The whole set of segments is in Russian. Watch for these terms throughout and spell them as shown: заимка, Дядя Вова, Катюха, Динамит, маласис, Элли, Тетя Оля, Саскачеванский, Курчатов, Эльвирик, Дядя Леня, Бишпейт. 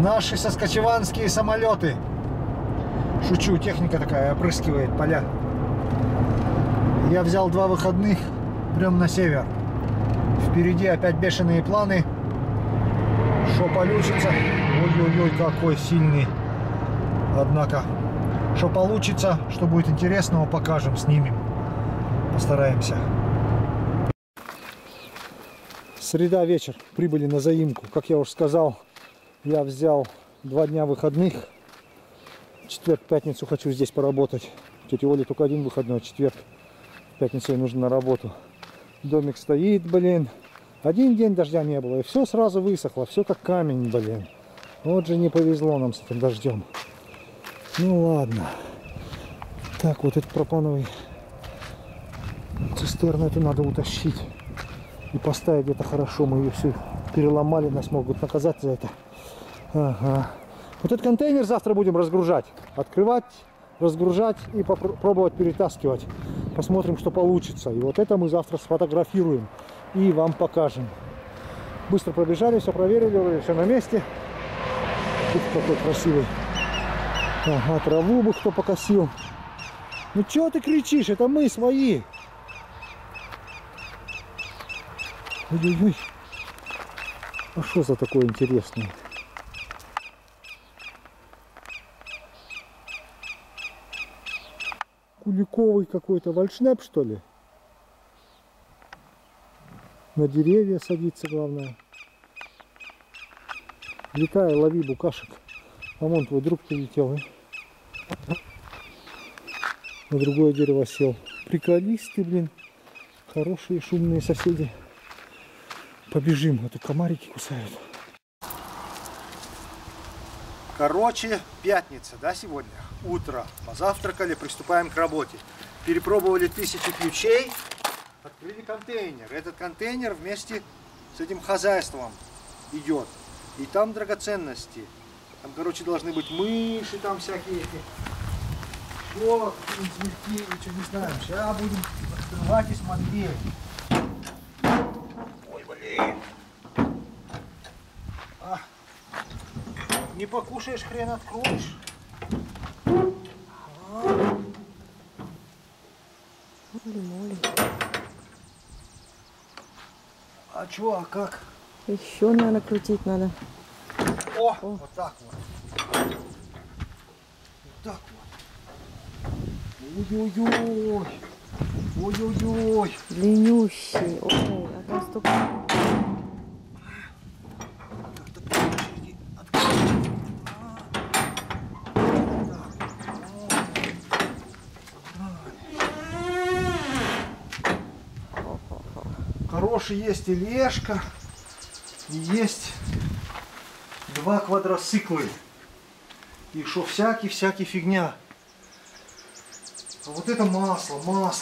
Наши саскачеванские самолеты. Шучу, техника такая опрыскивает поля. Я взял 2 выходных прям на север. Впереди опять бешеные планы. Что получится? Ой-ой-ой, какой сильный. Однако, что получится, что будет интересного, покажем, снимем. Постараемся. Среда, вечер. Прибыли на заимку. Как я уже сказал, я взял 2 дня выходных. Четверг, пятницу хочу здесь поработать. Тетя Оля только 1 выходной, четверг. В пятницу ей нужно на работу. Домик стоит, блин. 1 день дождя не было, и все сразу высохло. Все как камень, блин. Вот же не повезло нам с этим дождем. Ну ладно. Так, вот этот пропановый цистерну эту надо утащить. И поставить где-то хорошо. Мы ее все переломали, нас могут наказать за это. Ага. Вот этот контейнер завтра будем разгружать. Открывать, разгружать и попробовать перетаскивать. Посмотрим, что получится. И вот это мы завтра сфотографируем и вам покажем. Быстро пробежали, все проверили, все на месте. Тут какой красивый. Ага, траву бы кто покосил. Ну чего ты кричишь? Это мы свои. Ой-ой-ой. А что за такое интересное? Куликовый какой-то вальшнеп, что ли? На деревья садится, главное. Летай, лови букашек. А вон твой друг прилетел. На другое дерево сел. Приколись ты, блин. Хорошие шумные соседи. Побежим, а то комарики кусают. Короче, пятница, да, сегодня? Утро. Позавтракали, приступаем к работе. Перепробовали 1000 ключей, открыли контейнер. Этот контейнер вместе с этим хозяйством идет. И там драгоценности. Там, короче, должны быть мыши, там всякие эти. Шо, зверьки, ничего не знаем. Сейчас будем открывать и смотреть. Ой, блин. А. Не покушаешь, хрен откроешь. А. Блин, а чё, а как? Еще, наверное, крутить надо. О, о, вот так вот. Вот так вот. Ой-ой-ой. Ой-ой-ой. Длиннющий. Ой, а там столько... Есть тележка, и есть 2 квадроциклы, и шо всякий фигня. А вот это масло,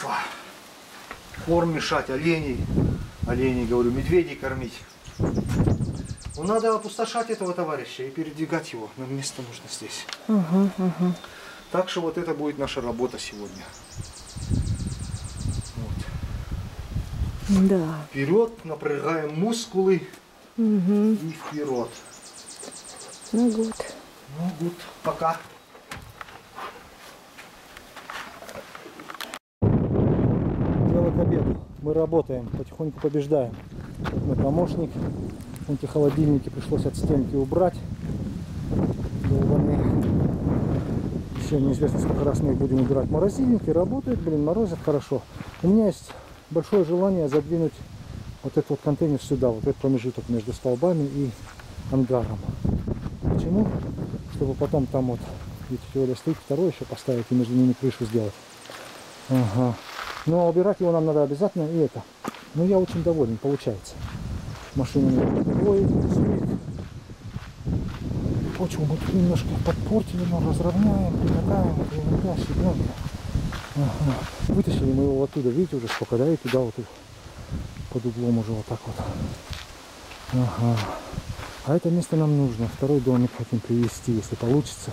корм мешать, оленей, говорю, медведей кормить. Ну, надо опустошать этого товарища и передвигать его, нам место нужно здесь. Угу. Так что вот это будет наша работа сегодня. Да. Вперед, напрягаем мускулы, угу. И вперед. Ну гуд. Пока. Дело к обеду. Мы работаем, потихоньку побеждаем. Мой помощник. Эти холодильники пришлось от стенки убрать. Долбаные. Еще неизвестно, сколько раз мы их будем убирать. Морозильники работают, блин, морозят хорошо. У меня есть... большое желание задвинуть вот этот вот контейнер сюда, вот этот промежуток между столбами и ангаром. Почему? Чтобы потом там вот, ведь теория стоит, второй еще поставить и между ними крышу сделать. Ага. Но убирать его нам надо обязательно, и это. Ну, я очень доволен, получается. Машина не стоит. Почву мы тут немножко подпортили, но разровняем, прикатаем, щебенка. Ага. Вытащили мы его оттуда, видите, уже сколько, да, и туда вот под углом уже вот так вот. Ага. А это место нам нужно, 2-й домик хотим привезти, если получится.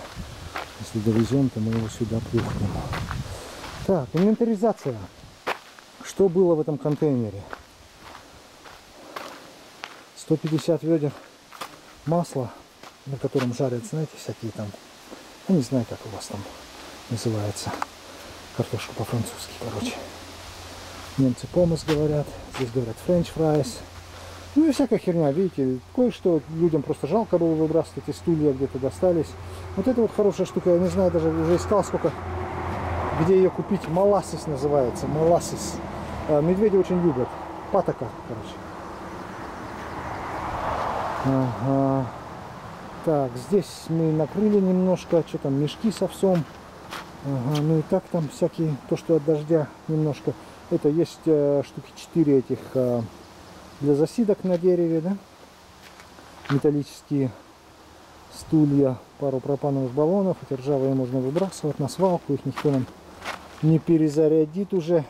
Если довезем, то мы его сюда плюхнем. Так, инвентаризация. Что было в этом контейнере? 150 ведер масла, на котором жарят, знаете, всякие там, ну не знаю, как у вас там называется, картошку по-французски, короче. Немцы помос говорят, здесь говорят френч фрайс, ну и всякая херня, видите, кое-что людям просто жалко было выбрасывать, и стулья где-то достались. Вот это вот хорошая штука, я не знаю, даже уже искал, сколько, где ее купить, маласис называется, маласис. Медведи очень любят, патока, короче. Ага. Так, здесь мы накрыли немножко, что там, мешки с овсом. Ага, ну и так там всякие, то, что от дождя немножко. Это есть штуки 4 этих для засидок на дереве, да? Металлические стулья, пару пропановых баллонов. Эти ржавые можно выбрасывать на свалку, их никто нам не перезарядит уже.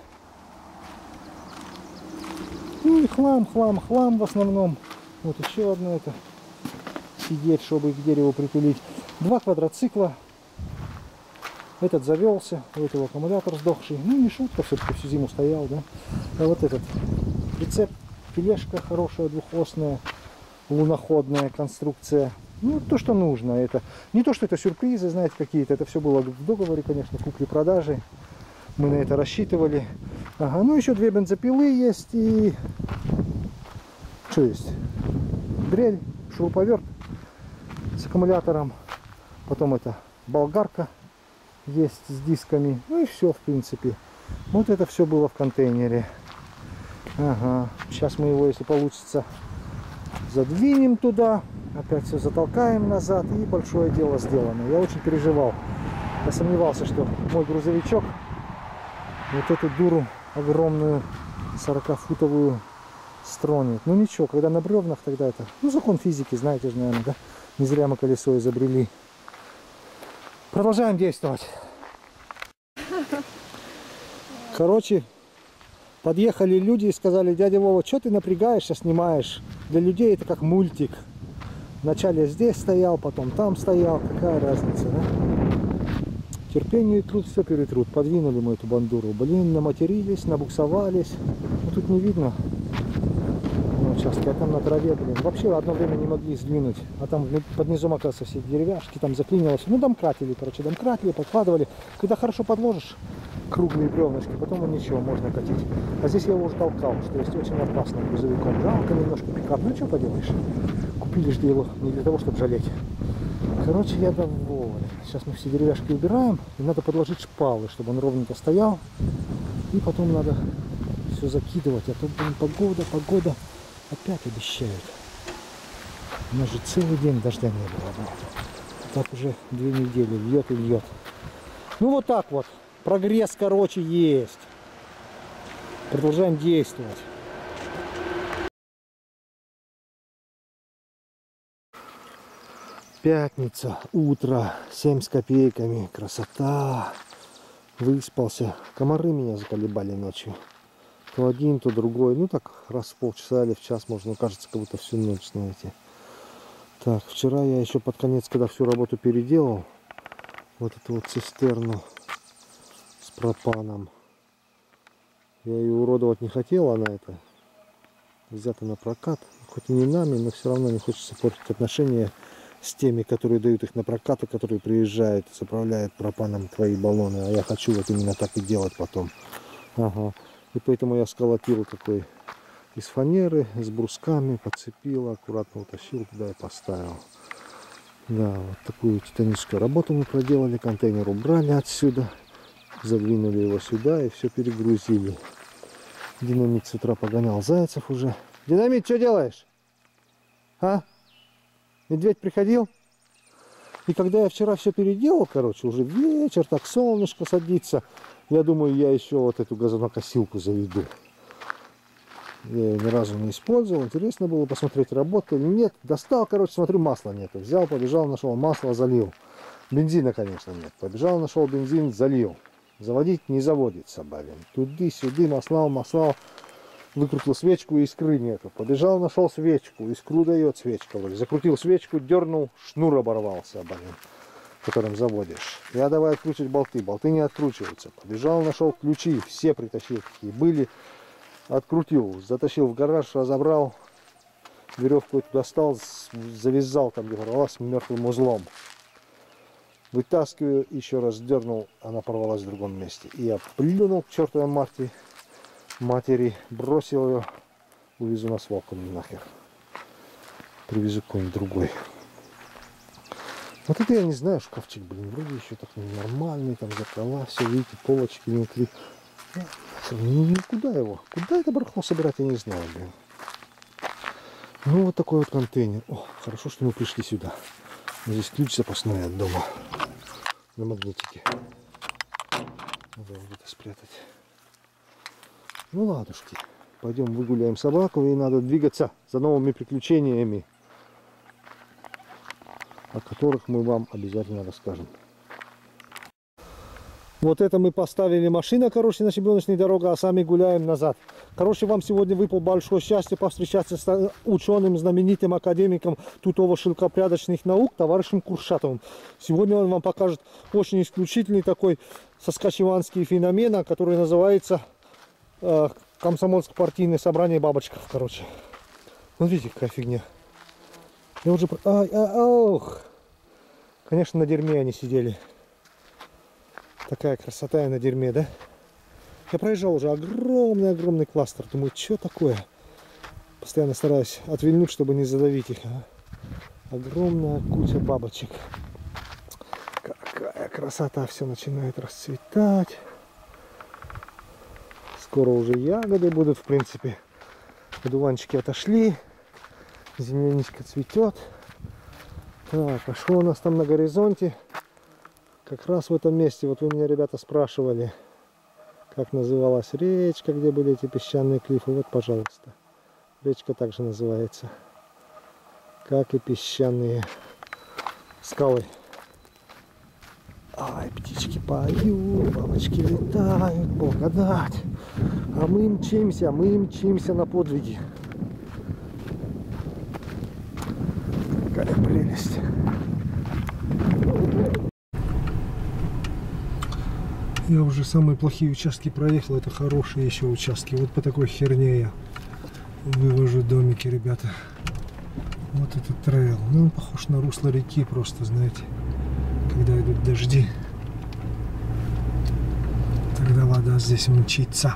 Ну и хлам в основном. Вот еще одно это. Сидеть, чтобы их к дереву притулить. 2 квадроцикла. Этот завелся, у этого аккумулятор сдохший. Ну не шутка, все-таки всю зиму стоял, да? А вот этот прицеп, тележка хорошая, двухосная, луноходная конструкция. Ну, то, что нужно. Это не то, что это сюрпризы, знаете, какие-то. Это все было в договоре, конечно, купли-продажи. Мы на это рассчитывали. Ага, ну еще 2 бензопилы есть и... Что есть? Дрель, шуруповерт с аккумулятором. Потом это болгарка есть с дисками. Ну и все, в принципе. Вот это все было в контейнере. Ага, сейчас мы его, если получится, задвинем туда. Опять все затолкаем назад, и большое дело сделано. Я очень переживал. Я сомневался, что мой грузовичок вот эту дуру огромную 40-футовую стронет. Ну ничего, когда на бревнах, тогда это... Ну закон физики, знаете же, наверное, да? Не зря мы колесо изобрели. Продолжаем действовать. Короче, подъехали люди и сказали: дядя Вова, что ты напрягаешься, снимаешь? Для людей это как мультик. Вначале здесь стоял, потом там стоял. Какая разница, да? Терпение и труд все перетрут. Подвинули мы эту бандуру. Блин, наматерились, набуксовались. Ну, тут не видно. Ну, участки, а там на траве, блин. Вообще одно время не могли сдвинуть. А там под низом, оказывается, все деревяшки, там заклинилось. Ну, домкратили, короче, домкратили, подкладывали. Когда хорошо подложишь круглые бревнышки, потом ничего, можно катить. А здесь я его уже толкал, что есть очень опасно грузовиком. Жалко немножко пикап. Ну, что поделаешь? Купили же его не для того, чтобы жалеть. Короче, я доволен. Сейчас мы все деревяшки убираем. И надо подложить шпалы, чтобы он ровненько стоял. И потом надо все закидывать. А то, блин, погода. Опять обещают. У нас же целый день дождя не было. Да? Так уже 2 недели льет и льет. Ну, вот так вот. Прогресс, короче, есть. Продолжаем действовать. Пятница, утро, 7 с копейками, красота, выспался, комары меня заколебали ночью, то один, то другой, ну так раз в полчаса или в час можно, кажется, как будто всю ночь, знаете. Так, вчера я еще под конец, когда всю работу переделал, вот эту вот цистерну с пропаном, я ее уродовать не хотел, она это, взята на прокат, хоть и не нами, но все равно не хочется портить отношения с теми, которые дают их на прокат, и которые приезжают, заправляют пропаном твои баллоны. А я хочу вот именно так и делать потом. Ага. И поэтому я сколотил такой из фанеры, с брусками, подцепил, аккуратно утащил туда и поставил. Да, вот такую титаническую работу мы проделали. Контейнер убрали отсюда, задвинули его сюда и все перегрузили. Динамит с утра погонял зайцев уже. Динамит, что делаешь? А? Медведь приходил? И когда я вчера все переделал, короче, уже вечер, так солнышко садится. Я думаю, я еще вот эту газонокосилку заведу. Я ее ни разу не использовал. Интересно было посмотреть, работает или нет. Достал, короче, смотрю, масла нету. Взял, побежал, нашел масло, залил. Бензина, конечно, нет. Побежал, нашел бензин, залил. Заводить не заводится, блин. Туды-сюды, маслал. Выкрутил свечку, искры нету. Побежал, нашел свечку, искру дает свечка. Закрутил свечку, дернул, шнур оборвался, блин, которым заводишь. Я давай откручивать болты. Болты не откручиваются. Побежал, нашел ключи, все притащил, какие были. Открутил, затащил в гараж, разобрал. веревку эту достал, завязал там, где порвалась, мертвым узлом. Вытаскиваю, еще раз дернул, она порвалась в другом месте. И я плюнул к чертовой матери, бросил ее, увезу на свалку нахер. Привезу какой-нибудь другой. Вот это я не знаю, шкафчик, блин, вроде еще так нормальный, там зеркала, все, видите, полочки внутри. Никуда его, куда это барахло собирать, я не знаю, блин. Ну, вот такой вот контейнер. О, хорошо, что мы пришли сюда. Здесь ключ запасной от дома. На магнитике. Надо его где-то спрятать. Ну, ладушки. Пойдем выгуляем собаку, и надо двигаться за новыми приключениями, о которых мы вам обязательно расскажем. Вот это мы поставили машина, короче, на щебеночной дороге, а сами гуляем назад. Короче, вам сегодня выпало большое счастье повстречаться с ученым, знаменитым академиком тутово-шелкопрядочных наук, товарищем Курчатовым. Сегодня он вам покажет очень исключительный такой саскачеванский феномен, который называется комсомольско-партийное собрание бабочков, короче. Вот видите, какая фигня. Я уже... Ох! Конечно, на дерьме они сидели. Такая красота и на дерьме, да? Я проезжал уже огромный-огромный кластер. Думаю, что такое? Постоянно стараюсь отвильнуть, чтобы не задавить их. Огромная куча бабочек. Какая красота! Все начинает расцветать. Скоро уже ягоды будут, в принципе. Одуванчики отошли. Земляничка цветет. Так, а что у нас там на горизонте? Как раз в этом месте. Вот вы меня, ребята, спрашивали, как называлась речка, где были эти песчаные клифы. Вот, пожалуйста. Речка также называется, как и песчаные скалы. Ай, птички поют, бабочки летают, благодать. А мы мчимся на подвиги. Какая прелесть. Я уже самые плохие участки проехал, это хорошие еще участки. Вот по такой херне я вывожу домики, ребята. Вот этот трейл. Ну, он похож на русло реки просто, знаете, когда идут дожди. Тогда вода здесь мчится.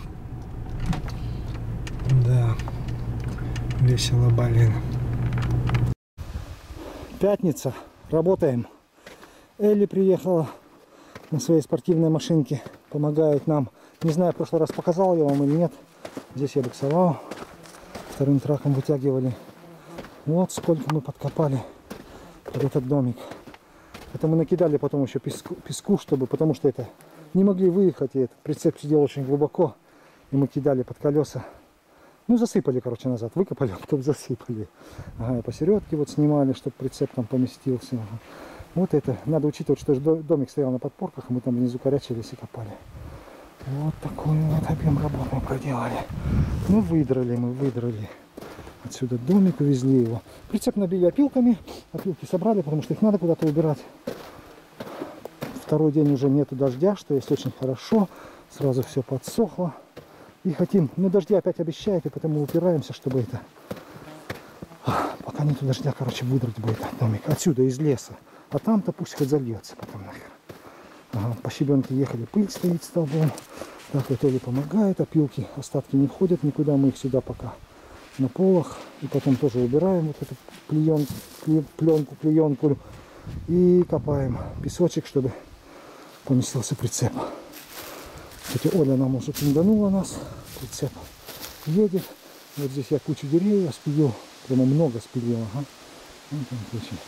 Да, весело, блин. Пятница, работаем. Элли приехала на своей спортивной машинке, помогает нам. Не знаю, в прошлый раз показал я вам или нет. Здесь я буксовал, вторым траком вытягивали. Вот сколько мы подкопали под этот домик. Это мы накидали потом еще песку, чтобы, потому что это не могли выехать, и этот прицеп сидел очень глубоко, и мы кидали под колеса. Ну, засыпали, короче, назад, выкопали, а потом засыпали. Ага, посередке вот снимали, чтобы прицеп там поместился. Вот это. Надо учитывать, что домик стоял на подпорках, и мы там внизу корячились и копали. Вот такой вот объем работы мы проделали. Ну, мы выдрали. Отсюда домик, увезли его. Прицеп набили опилками. Опилки собрали, потому что их надо куда-то убирать. Второй день уже нету дождя, что есть очень хорошо. Сразу все подсохло. И хотим... Ну, дождя опять обещают, и поэтому упираемся, чтобы это... Пока нету дождя, короче, выдрать будет домик. Отсюда, из леса. А там-то пусть хоть зальется потом нахер. Ага, по щебенке ехали, пыль стоит столбом. Так вот Элли помогает, опилки, остатки не ходят никуда, мы их сюда пока на полах. И потом тоже убираем вот эту пленку и копаем песочек, чтобы поместился прицеп. Тетя Оля нам уже пинганула нас, прицеп едет. Вот здесь я кучу деревьев спилил, прямо много спилил, ага.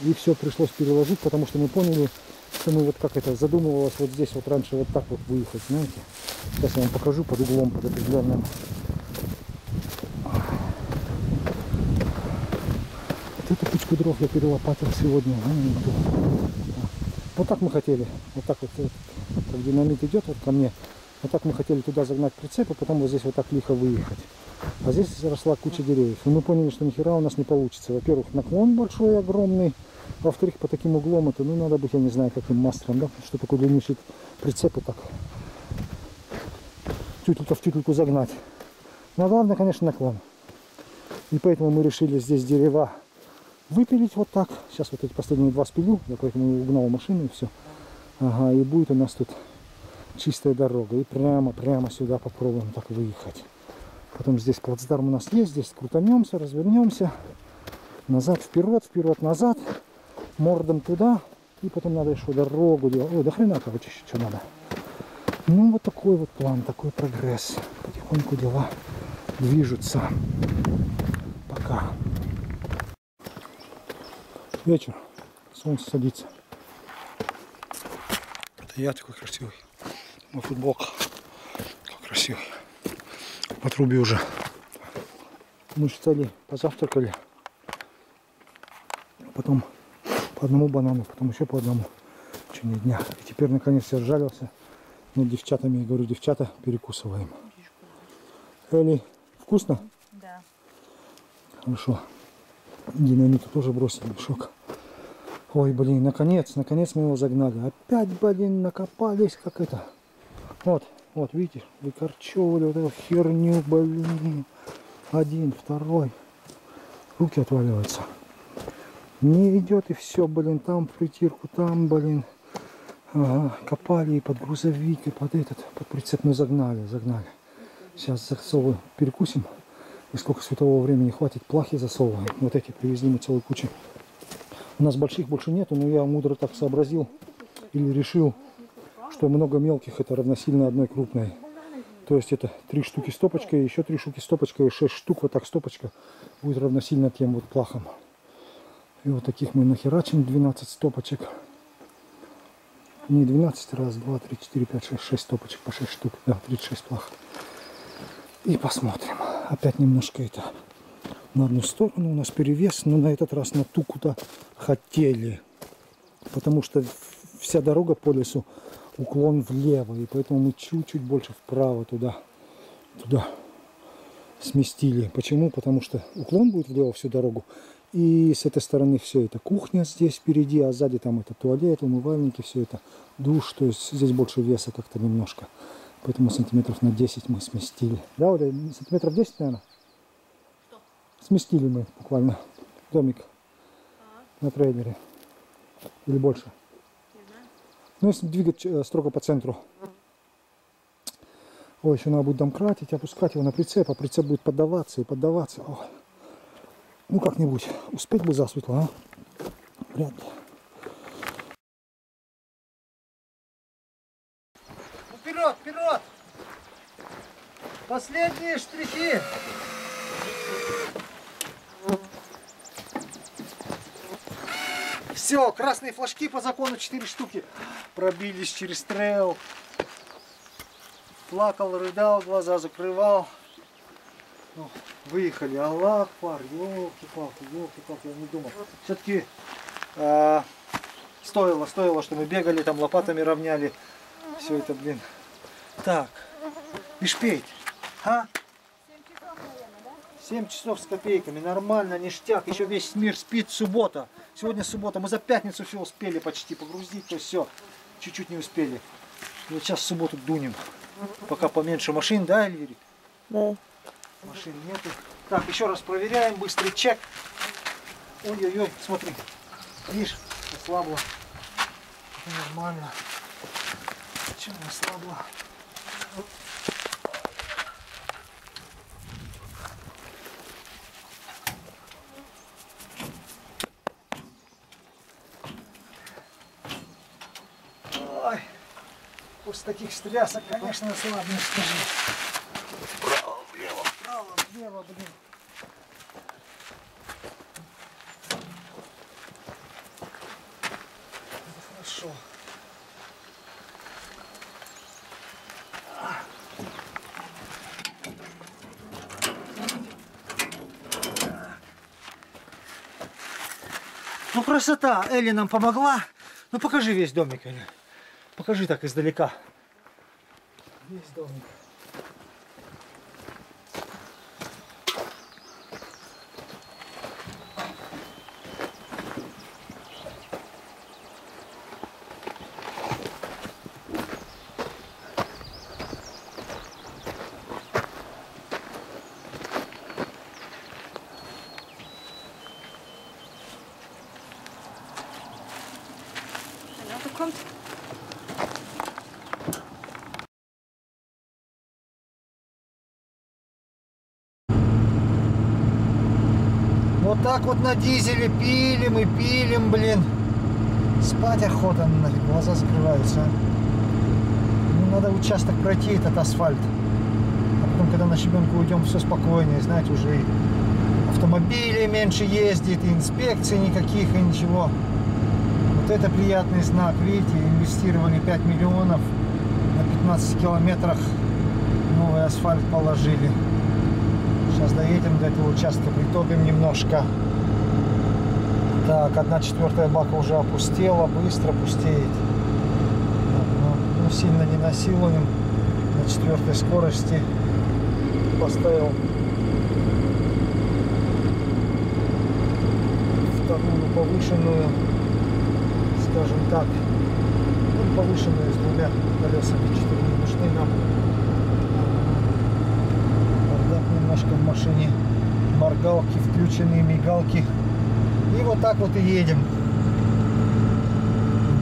И все пришлось переложить, потому что мы поняли, что мы вот как это задумывалось вот здесь вот раньше вот так вот выехать, знаете. Сейчас я вам покажу под углом, под определенным. Вот эту кучку дров я перелопатил сегодня. Вот так мы хотели, вот так вот, как динамит идет вот ко мне, вот так мы хотели туда загнать прицеп, а потом вот здесь вот так лихо выехать. А здесь росла куча деревьев. И мы поняли, что нихера у нас не получится. Во-первых, наклон большой, огромный. Во-вторых, по таким углом это, ну, надо быть, я не знаю, каким мастером, да, чтобы такой длиннющий прицеп вот так тютелька в тютельку загнать. Но главное, конечно, наклон. И поэтому мы решили здесь дерева выпилить вот так. Сейчас вот эти последние два спилю, я поэтому угнал машину и все. Ага, и будет у нас тут чистая дорога. И прямо сюда попробуем так выехать. Потом здесь плацдарм у нас есть, здесь крутанемся, развернемся. Назад, вперед, вперед, назад. Мордом туда. И потом надо еще дорогу делать. Ой, да хрена, короче, еще что надо. Ну, вот такой вот план, такой прогресс. Потихоньку дела движутся. Пока. Вечер. Солнце садится. Это я такой красивый. Мой футболка. Такой красивый. По трубе уже. Мы с Элли позавтракали. Потом по одному банану, потом еще по одному в течение дня. И теперь наконец я разжалился над девчатами. Я говорю, девчата, перекусываем. Элли, вкусно? Да. Хорошо. Динамиту тоже бросили мешок. Ой, блин, наконец мы его загнали. Опять, блин, накопались, как это. Вот, видите, выкорчевывали вот эту херню, блин. Один, второй. Руки отваливаются. Не идет и все, блин, там притирку, там, блин, ага, копали и под грузовик, и под прицеп, ну загнали. Сейчас засовываем, перекусим, и сколько светового времени хватит, плахи засовываем. Вот эти привезли мы целую кучу. У нас больших больше нету, но я мудро так сообразил или решил, что много мелких это равносильно одной крупной. То есть это 3 штуки стопочка, еще 3 штуки стопочка, и 6 штук вот так стопочка будет равносильно тем вот плахам. И вот таких мы нахерачим 12 стопочек. Не 12, раз, 2, 3, 4, 5, 6, 6 стопочек по 6 штук. Да, 36 плах. И посмотрим. Опять немножко это на одну сторону. У нас перевес, но на этот раз на ту, куда хотели. Потому что вся дорога по лесу уклон влево. И поэтому мы чуть-чуть больше вправо туда сместили. Почему? Потому что уклон будет влево всю дорогу. И с этой стороны все это кухня здесь впереди, а сзади там это туалет, умывальники, все это душ. То есть здесь больше веса как-то немножко. Поэтому сантиметров на 10 мы сместили. Да, вот сантиметров 10, наверное? Что? Сместили мы буквально домик на трейлере. Или больше. Не знаю. Ну, если двигать строго по центру. Ой, еще надо будет домкратить, опускать его на прицеп, а прицеп будет поддаваться. Ой. Ну, как-нибудь. Успеть бы засветло, а? Вряд ли. Вперед, вперед! Последние штрихи! Все, красные флажки по закону 4 штуки. Пробились через трейл. Плакал, рыдал, глаза закрывал. Ну, выехали. Аллах, пар, елки-палки, я не думал. Все-таки стоило, что мы бегали, там лопатами равняли. Все это, блин. Так, Бишпейт. А? 7 часов с копейками, нормально, ништяк. Еще весь мир спит, суббота. Сегодня суббота, мы за пятницу все успели почти погрузить, то все, чуть-чуть не успели. Вот сейчас в субботу дунем. Пока поменьше машин, да, Эльвирик? Да. Машин нету. Так, еще раз проверяем, быстрый чек. Ой-ой-ой, смотри. Видишь, ослабло. Это нормально. Почему ослабло? Ой, после таких стрясок, конечно, ослабло, скажи. Влево, блин. Хорошо. Ну красота, Элли нам помогла. Ну покажи весь домик, Элли. Покажи так издалека. Весь домик. Вот так вот на дизеле пилим и пилим, блин. Спать охота, глаза закрываются. Ну, надо участок пройти, этот асфальт. А потом, когда на щебенку уйдем, все спокойнее, знаете, уже и автомобили меньше ездит, и инспекций никаких, и ничего. Вот это приятный знак, видите, инвестировали 5 миллионов, на 15 километрах новый асфальт положили. Сейчас доедем до этого участка, притопим немножко. Так, 1/4 бака уже опустела, быстро пустеет. Ну, сильно не насилуем. На 4-й скорости поставил вторую повышенную, скажем так, ну, повышенную с двумя колесами, 4 не нужны нам. Бардак немножко в машине, моргалки включены, мигалки. И вот так вот и едем.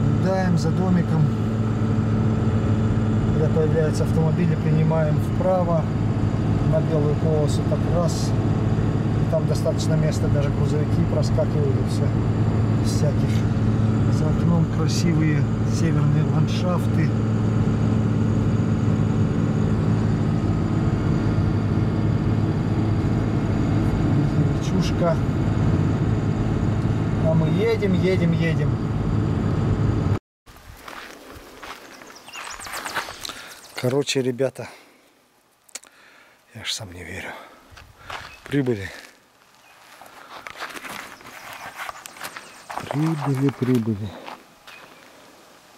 Наблюдаем за домиком. Когда появляются автомобили, принимаем вправо на белую полосу, так раз. И там достаточно места, даже грузовики проскакивают все, без всяких. За окном красивые северные ландшафты. Речушка. А мы едем, едем, едем. Короче, ребята, я ж сам не верю. Прибыли. Прибыли, прибыли.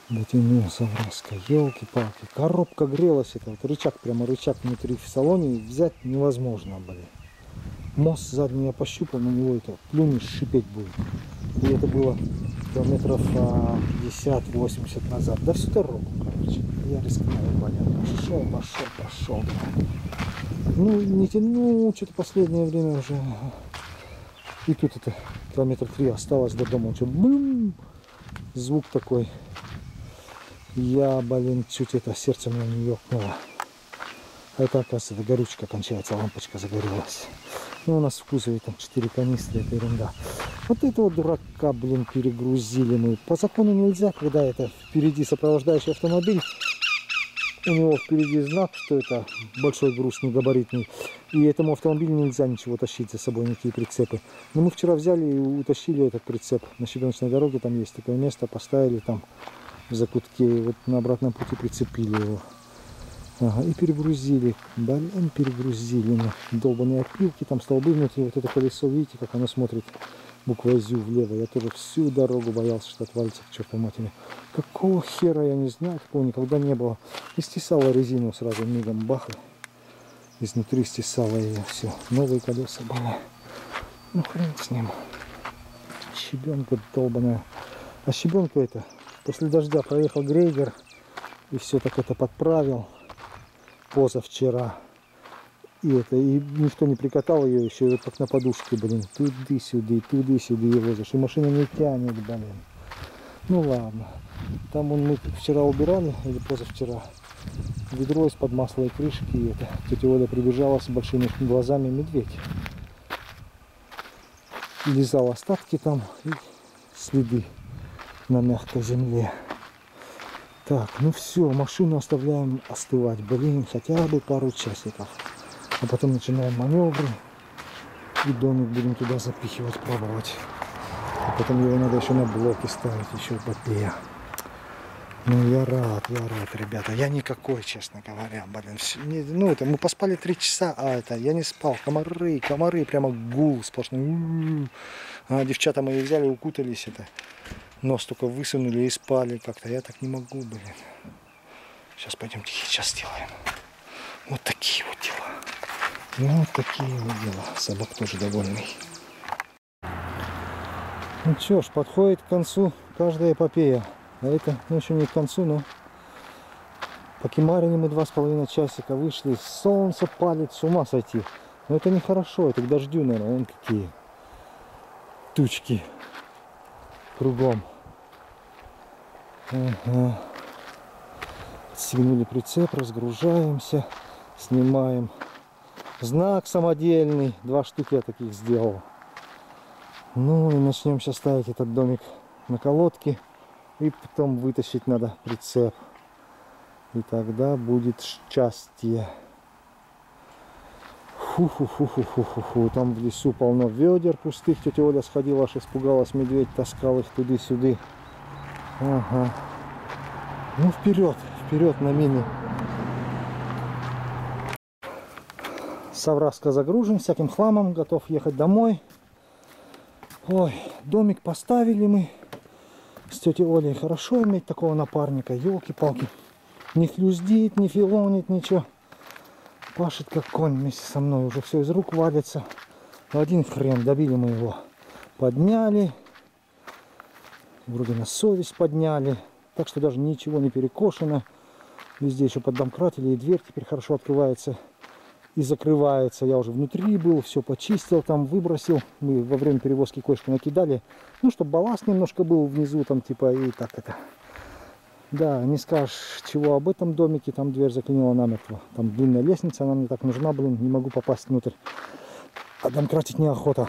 Дотянулся в раска. Елки-палки. Коробка грелась. Это вот рычаг, прямо рычаг внутри в салоне. Взять невозможно, блин. Мост задний я пощупал, на него это плюнешь, шипеть будет. И это было километров 50-80 назад. Да всю дорогу, короче. Я рискнул, понятно. Пошел. Ну, не тянул, что-то последнее время уже. И тут это километр 3 осталось до дома. Что, бум! Звук такой. Я, блин, чуть это сердце мне не ёкнуло. А это, оказывается, горючка кончается, лампочка загорелась. Ну, у нас в кузове там 4 канистры, это ерунда. Вот этого дурака, блин, перегрузили мы. По закону нельзя, когда это впереди сопровождающий автомобиль. У него впереди знак, что это большой груз, негабаритный. И этому автомобилю нельзя ничего тащить за собой, никакие прицепы. Но мы вчера взяли и утащили этот прицеп. На щебеночной дороге там есть такое место, поставили там в закутке. И вот на обратном пути прицепили его. Ага, и перегрузили, блин, перегрузили на долбаные опилки, там столбы внутри, вот это колесо, видите, как оно смотрит, буква ЗЮ влево. Я тоже всю дорогу боялся, что отвалится к чертовой матери. Какого хера, я не знаю, такого никогда не было. И стесала резину сразу, мигом баха, изнутри стесала ее, все, новые колеса были. Ну хрен с ним, щебенка долбаная. А щебенка это, после дождя проехал грейдер и все так это подправил. Позавчера. И это, и никто не прикатал ее еще, и вот как на подушке, блин, туды-сюды и возишь, и машина не тянет, блин. Ну ладно. Там мы вчера убирали, или позавчера, ведро из-под масла и крышки, и это, тетя Оля прибежала с большими глазами, медведь. Лизал остатки там, и следы на мягкой земле. Так, ну все, машину оставляем остывать, блин, хотя бы пару часиков. А потом начинаем маневры, и домик будем туда запихивать, пробовать. А потом его надо еще на блоки ставить, еще эпопея. Ну я рад, ребята, я никакой, честно говоря, блин. Ну это, мы поспали 3 часа, а это, я не спал, комары, прямо гул сплошный. А девчата мои взяли, укутались это. Нос только высунули и спали как-то. Я так не могу, блин. Сейчас пойдем тихий час сделаем. Вот такие вот дела. Вот такие вот дела. Собак тоже довольный. Ну что ж, подходит к концу каждая эпопея. А это, ну, еще не к концу, но... Покемарили мы 2,5 часика. Вышли, солнце палит, с ума сойти. Но это нехорошо, это к дождю, наверное. Вон какие тучки кругом. Ага. Сигнули прицеп, разгружаемся, снимаем. Знак самодельный, 2 штуки я таких сделал. Ну и начнем сейчас ставить этот домик на колодки. И потом вытащить надо прицеп. И тогда будет счастье. Ху-ху-ху-ху-ху-ху. Там в лесу полно ведер пустых. Тетя Оля сходила, аж испугалась. Медведь таскал их туды-сюды. Ага. Ну вперед, вперед на мины. Совраска загружен всяким хламом, готов ехать домой. Ой, домик поставили мы с тетей Олей. Хорошо иметь такого напарника, елки-палки. Не хлюздит, не филонит, ничего. Пашет как конь вместе со мной, уже все из рук валится. Один хрен, добили мы его. Подняли. Вроде на совесть подняли. Так что даже ничего не перекошено. Везде еще поддомкратили, и дверь теперь хорошо открывается и закрывается. Я уже внутри был, все почистил, там выбросил. Мы во время перевозки кое-что накидали. Ну, чтобы балласт немножко был внизу, там типа и так это. Да, не скажешь чего об этом домике, там дверь заклинила намертво. Там длинная лестница, она мне так нужна, блин, не могу попасть внутрь. А домкратить неохота.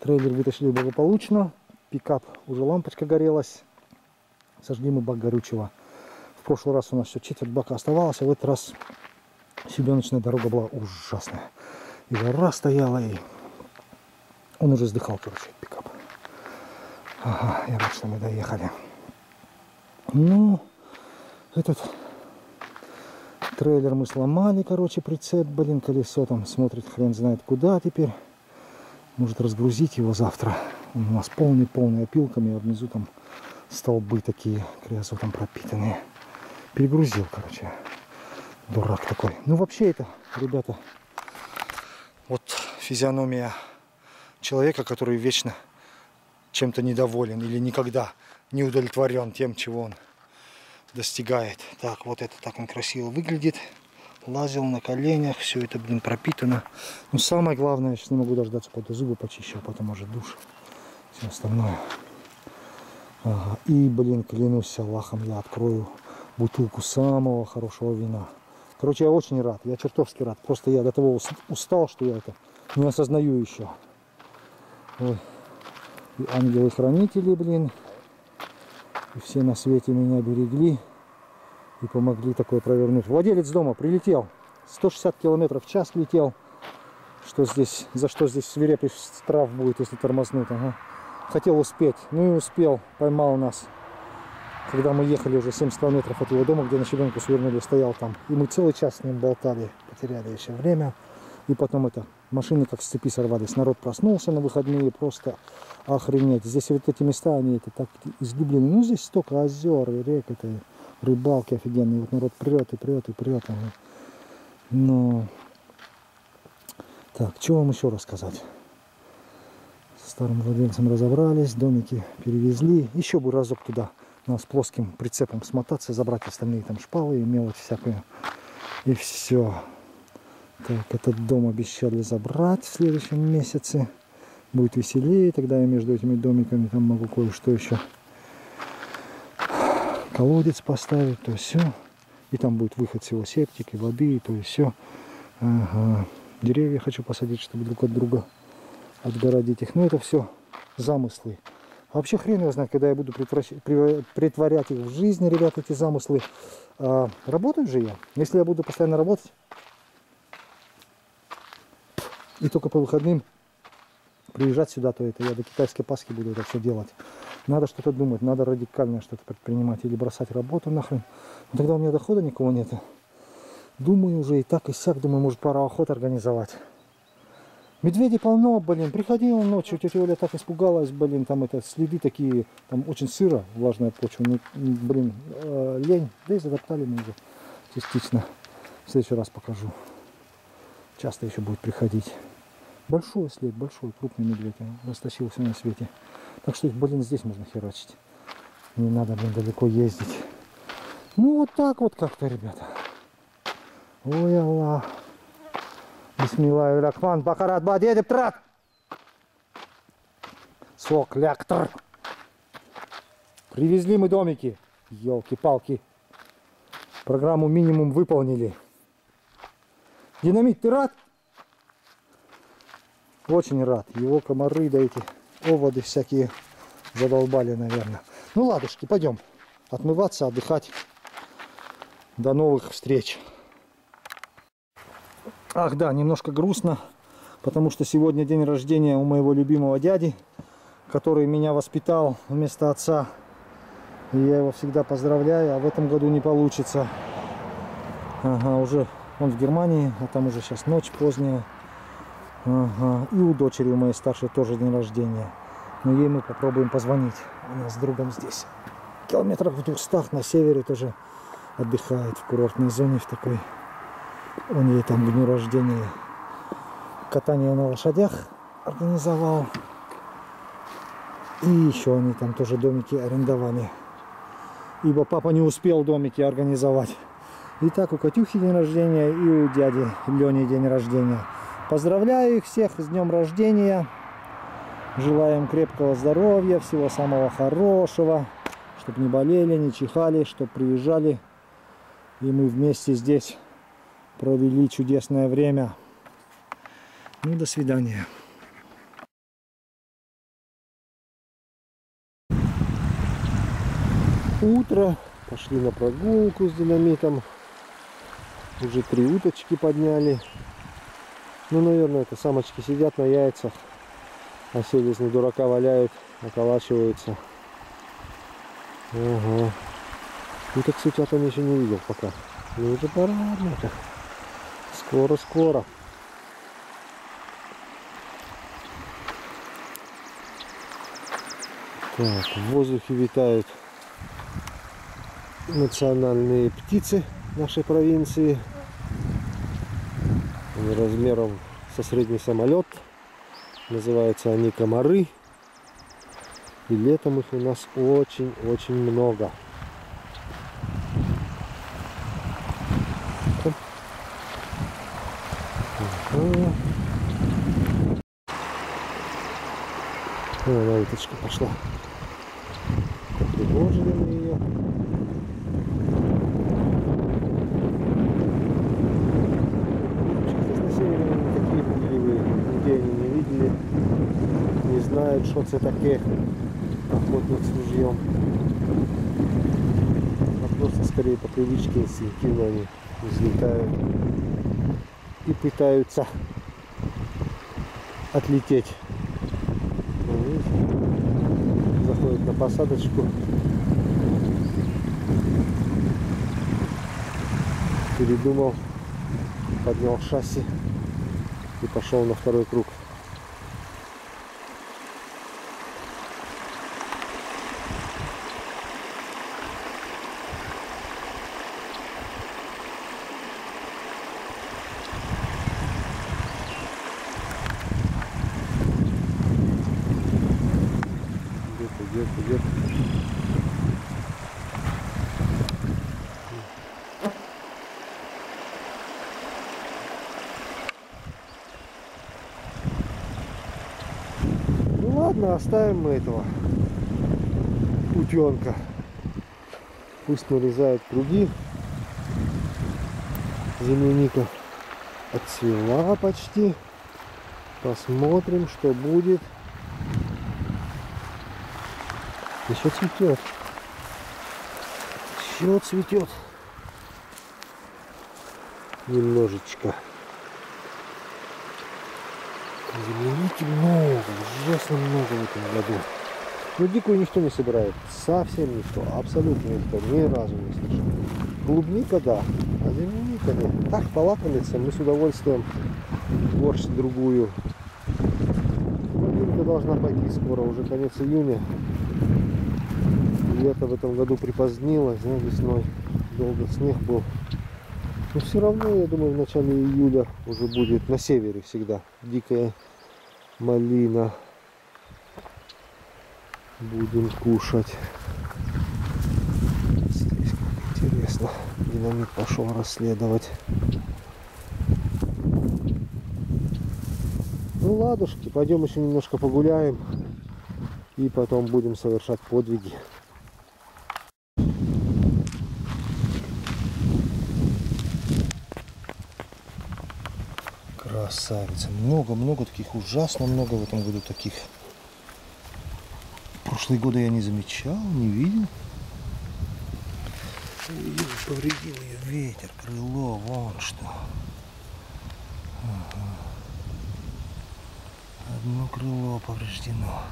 Трейлер вытащили благополучно. Пикап, уже лампочка горелась. Сожгли мы бак горючего. В прошлый раз у нас все четверть бака оставалось, а в этот раз щебеночная дорога была ужасная. И гора стояла, и он уже сдыхал, короче, пикап. Ага, я рад, что мы доехали. Ну, этот трейлер мы сломали, короче, прицеп, блин, колесо там смотрит, хрен знает куда теперь. Может разгрузить его завтра. Он у нас полный-полный опилками, а внизу там столбы такие, криозотом пропитанные. Перегрузил, короче. Дурак такой. Ну, вообще это, ребята, вот физиономия человека, который вечно чем-то недоволен или никогда не удовлетворен тем, чего он достигает. Так, вот это так он красиво выглядит. Лазил на коленях, все это, блин, пропитано. Но самое главное, я сейчас не могу дождаться, когда зубы почищу, потом уже душ, все остальное. Ага. И, блин, клянусь Аллахом, я открою бутылку самого хорошего вина. Короче, я очень рад, я чертовски рад. Просто я до того устал, что я это не осознаю еще. Ой. И ангелы-хранители, блин. И все на свете меня берегли и помогли такое провернуть. Владелец дома прилетел. 160 км в час летел. Что здесь, за что здесь свирепый штраф будет, если тормознут. Ага. Хотел успеть. Ну и успел. Поймал нас. Когда мы ехали уже 70 км от его дома, где на щебенку свернули, стоял там. И мы целый час с ним болтали. Потеряли еще время. И потом это... Машины как с цепи сорвались. Народ проснулся на выходные. Просто охренеть. Здесь вот эти места, они это так излюблены. Ну, здесь столько озер и рек, это рыбалки офигенные. Вот народ прет и прет и прет. Но... Так, что вам еще рассказать? Со старым владельцем разобрались. Домики перевезли. Еще бы разок туда. Нам с плоским прицепом смотаться, забрать остальные там шпалы и мелочь всякую. И все. Так, этот дом обещали забрать в следующем месяце. Будет веселее, тогда я между этими домиками там могу кое-что еще. Колодец поставить, то все. И там будет выход всего септики, воды, и то и все. Ага. Деревья хочу посадить, чтобы друг от друга отгородить их. Но это все замыслы. А вообще хрен его знает, когда я буду притворять их в жизни, ребят, эти замыслы. А, работаю же я. Если я буду постоянно работать... И только по выходным приезжать сюда, то это я до китайской Пасхи буду это все делать. Надо что-то думать, надо радикально что-то предпринимать или бросать работу нахрен. Но тогда у меня дохода никого нет. Думаю уже и так, и сяк, думаю, может пора охоты организовать. Медведей полно, блин, приходила ночью, тетя Оля так испугалась, блин, там это следы такие, там очень сыро, влажная почва, ну, блин, лень, да и задоптали мы уже частично. В следующий раз покажу. Часто еще будет приходить. Большой след, большой, крупный медведь. Растащился на свете. Так что их, блин, здесь можно херачить. Не надо, блин, далеко ездить. Ну, вот так вот как-то, ребята. Ой, Аллах. Бисмилла, Иракман, Бакарат, Бадеди, Трат. Сок, лектор. Привезли мы домики. Елки-палки. Программу минимум выполнили. Динамит, ты рад? Очень рад. Его комары, да эти оводы всякие задолбали, наверное. Ну, ладушки, пойдем отмываться, отдыхать. До новых встреч. Ах да, немножко грустно, потому что сегодня день рождения у моего любимого дяди, который меня воспитал вместо отца. И я его всегда поздравляю, а в этом году не получится. Ага, уже он в Германии, а там уже сейчас ночь поздняя. Ага. И у дочери моей старшей тоже день рождения. Но ей мы попробуем позвонить. Она с другом здесь. Километрах в 200 на севере тоже отдыхает в курортной зоне в такой. Он ей там к дню рождения катание на лошадях организовал. И еще они там тоже домики арендовали. Ибо папа не успел домики организовать. Итак, у Катюхи день рождения и у дяди Лени день рождения. Поздравляю их всех с днем рождения. Желаем крепкого здоровья, всего самого хорошего. Чтобы не болели, не чихали, чтобы приезжали. И мы вместе здесь провели чудесное время. Ну, до свидания. Утро. Пошли на прогулку с Динамитом. Уже 3 уточки подняли. Ну, наверное, это самочки сидят на яйцах. А здесь на дурака валяют, околачиваются. Ага. Ну, так сутят он еще не видел пока. Ну, уже пора, однако. Скоро-скоро. Так, в воздухе витают национальные птицы нашей провинции. Они размером со средний самолет. Называются они комары. И летом их у нас очень-очень много. Она, уточка пошла. Приложили мы ее. Что это такое, охотник с ружьем. А просто скорее по привычке инстинктивно они взлетают и пытаются отлететь. Заходят на посадочку. Передумал, поднял шасси и пошел на второй круг. Идет. Ну ладно, оставим мы этого утенка. Пусть нарезает круги. Земляника отцвела почти. Посмотрим, что будет. Еще цветет. Еще цветет. Немножечко. Земляники много, ужасно много в этом году. Но дикую никто не собирает. Совсем никто. Абсолютно никто. Ни разу не слышал. Клубника, да. А земляника нет. Так полакомиться мы с удовольствием. Борщ другую. Клубника должна пойти скоро. Уже конец июня. Лето в этом году припозднилось, но весной долго снег был. Но все равно, я думаю, в начале июля уже будет на севере всегда. Дикая малина. Будем кушать. Здесь как интересно. Динамит пошел расследовать. Ну, ладушки, пойдем еще немножко погуляем. И потом будем совершать подвиги. Красавица. Много-много таких. Ужасно много в этом году таких. прошлые годы я не замечал, не видел. Видишь, повредил ее ветер, крыло, вон что. Ага. Одно крыло повреждено.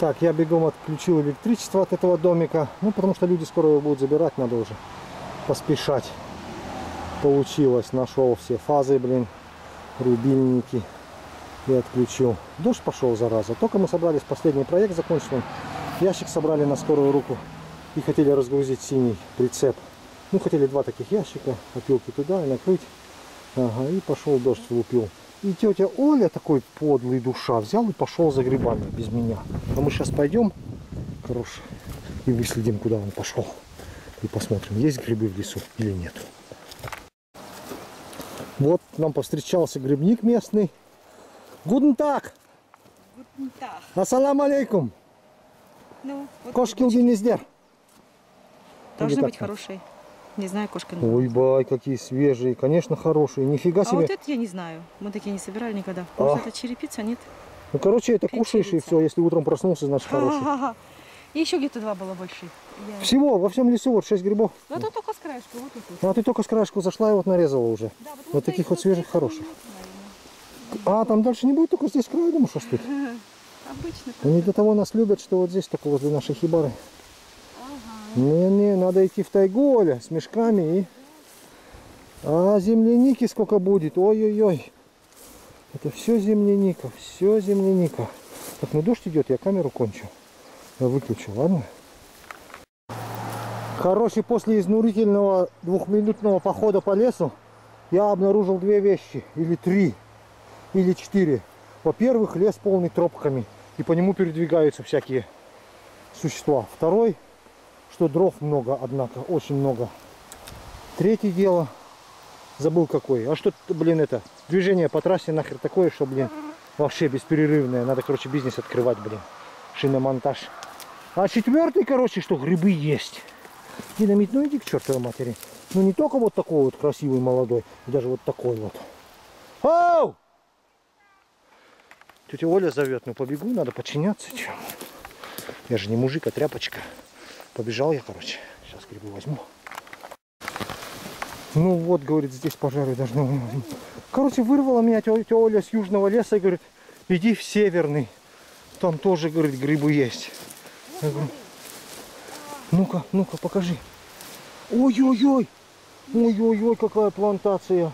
Так, я бегом отключил электричество от этого домика, ну потому что люди скоро его будут забирать, надо уже поспешать. Получилось, нашел все фазы, блин, рубильники и отключил. Дождь пошел, зараза, только мы собрались, последний проект закончил, ящик собрали на скорую руку и хотели разгрузить синий прицеп. Ну, хотели два таких ящика, опилки туда и накрыть, ага, и пошел дождь, влупил. И тетя Оля, такой подлый душа, взял и пошел за грибами без меня. А мы сейчас пойдем, короче, и выследим, куда он пошел. И посмотрим, есть грибы в лесу или нет. Вот нам повстречался грибник местный. Гудентаг! Гудентаг! Ассалам алейкум! Ну, вот кошкил гнездер. Должны быть хорошие. Не знаю, кошка. Ой, бай, какие свежие. Конечно, хорошие. Нифига себе. А вот это я не знаю. Мы такие не собирали никогда. Может, это черепица, нет? Ну, короче, это кушаешь и все. Если утром проснулся, значит, хороший. И еще где-то два было больше. Всего, во всем лесу вот 6 грибов. Ну, а ты только с краешку. А ты только с краешку зашла и вот нарезала уже. Вот таких вот свежих, хороших. А, там дальше не будет, только здесь краю, думаю, что тут. Обычно. Они до того нас любят, что вот здесь, только возле нашей хибары. Не-не, надо идти в тайгу, Оля, с мешками и... А земляники сколько будет, ой-ой-ой. Это все земляника, все земляника. Так, ну дождь идет, я камеру кончу. Я выключу, ладно? Короче, после изнурительного двухминутного похода по лесу я обнаружил две вещи, или три, или четыре. Во-первых, лес полный тропками, и по нему передвигаются всякие существа. Второй... что дров много, однако, очень много. Третье дело, забыл какой. А что, блин, это, движение по трассе нахер такое, что, блин, вообще бесперерывное. Надо, короче, бизнес открывать, блин, шиномонтаж. А четвертый, короче, что грибы есть. Динамит, ну иди к чертовой матери. Ну не только вот такой вот красивый молодой, даже вот такой вот. Оу! Тетя Оля зовет, ну побегу, надо подчиняться. Чем? Я же не мужик, а тряпочка. Побежал я, короче. Сейчас грибы возьму. Ну вот, говорит, здесь пожары должны... Короче, вырвала меня тетя Оля с южного леса и говорит, иди в северный. Там тоже, говорит, грибы есть. Я говорю, ну-ка, ну-ка, покажи. Ой-ой-ой! Ой-ой-ой, какая плантация!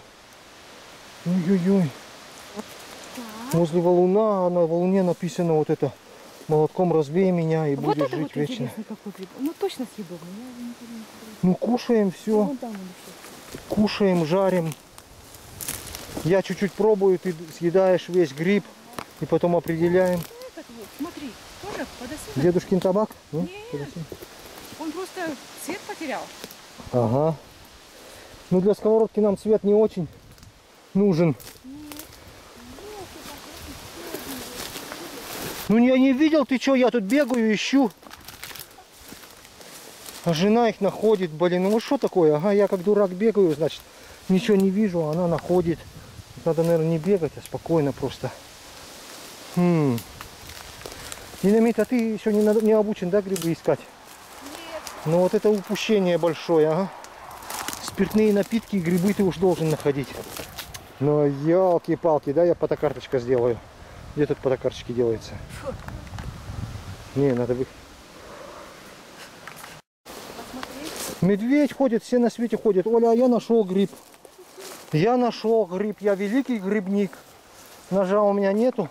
Ой-ой-ой! Возле валуна, на валуне написано вот это. Молотком разбей меня и будешь жить вот вечно. Ну точно съедобно. Ну кушаем все. Ну, да, кушаем, жарим. Я чуть-чуть пробую, ты съедаешь весь гриб и потом определяем. Этот вот, смотри, тоже подосиновый. Дедушкин табак? Нет. Он просто цвет потерял. Ага. Ну для сковородки нам цвет не очень нужен. Ну я не видел, ты чё, я тут бегаю, ищу. А жена их находит, блин, ну вот что такое? Ага, я как дурак бегаю, значит, ничего не вижу, а она находит. Надо, наверное, не бегать, а спокойно просто. Динамит, а ты еще не обучен, да, грибы искать? Нет. Ну вот это упущение большое, ага. Спиртные напитки и грибы ты уж должен находить. Но елки-палки, да, я фотокарточка сделаю. Где тут фотокарточки делается? Фу. Не, надо бы... Медведь ходит, все на свете ходят. Оля, а я нашел гриб. Я нашел гриб, я великий грибник. Ножа у меня нету.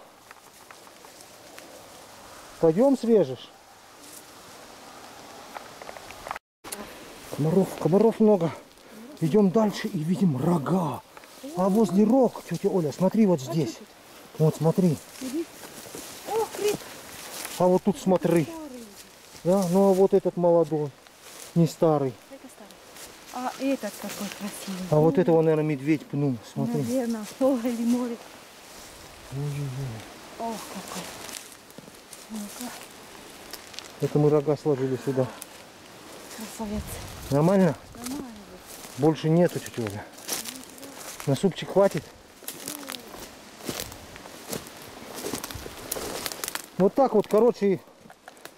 Пойдем срежешь. Комаров, комаров много. Идем дальше и видим рога. А возле рог, тетя Оля, смотри вот здесь. Вот смотри. О, гриб. А вот тут смотри. Да, ну а вот этот молодой. Не старый. Это старый. А этот какой красивый. А вот этого, наверное, медведь пнул. Смотри. Наверное, слово или море. Ох, какой. Ну-ка. Это мы рога сложили сюда. Красавец. Нормально? Нормально. Больше нету, тетя Оля. На супчик хватит? Вот так вот, короче,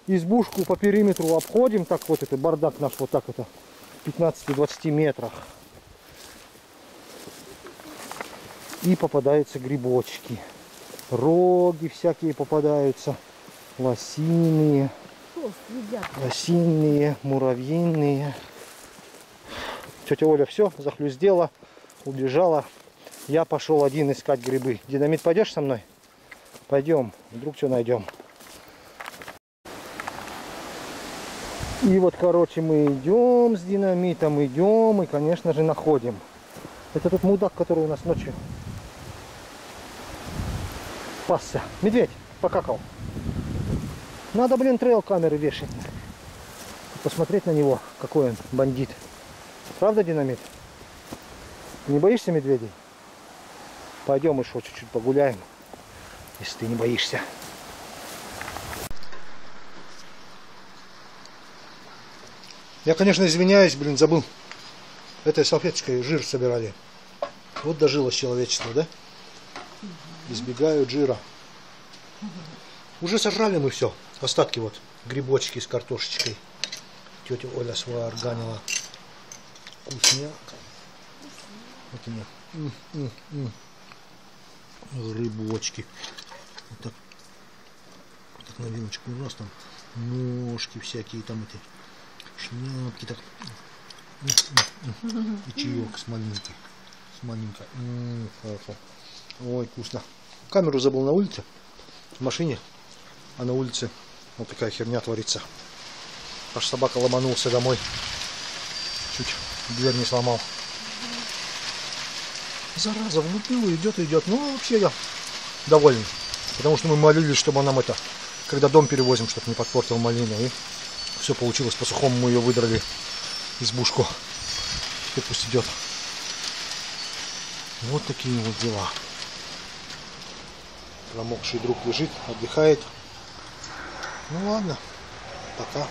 избушку по периметру обходим. Так вот, это бардак наш, вот так это, в 15-20 метрах. И попадаются грибочки. Роги всякие попадаются. Лосиные. Лосиные, муравьиные. Тетя Оля все, захлюздела, убежала. Я пошел один искать грибы. Динамит, пойдешь со мной? Пойдем, вдруг что найдем. И вот, короче, мы идем с Динамитом, идем и, конечно же, находим. Это тот мудак, который у нас ночью пасся. Медведь покакал. Надо, блин, трейл камеры вешать. Посмотреть на него, какой он бандит. Правда, Динамит? Не боишься медведей? Пойдем еще чуть-чуть погуляем, если ты не боишься. Я, конечно, извиняюсь, блин, забыл. Этой салфеточкой жир собирали. Вот дожилось человечество, да? Избегают жира. Уже сожрали мы все. Остатки вот. Грибочки с картошечкой. Тетя Оля своя органила. Вкусняк. Вот у меня. Рыбочки. Вот так новиночку у нас там. Ножки всякие там эти. Шляпки так. И чаек с маленькой. С маленькой. Хорошо. Ой, вкусно. Камеру забыл на улице. В машине. А на улице вот такая херня творится. Аж собака ломанулся домой. Чуть дверь не сломал. Зараза, влупила, идет, идет. Ну, вообще я доволен. Потому что мы молились, чтобы нам это... Когда дом перевозим, чтобы не подпортил малину. И все получилось. По-сухому мы ее выдрали. Избушку. И пусть идет. Вот такие вот дела. Промокший друг лежит, отдыхает. Ну ладно, пока.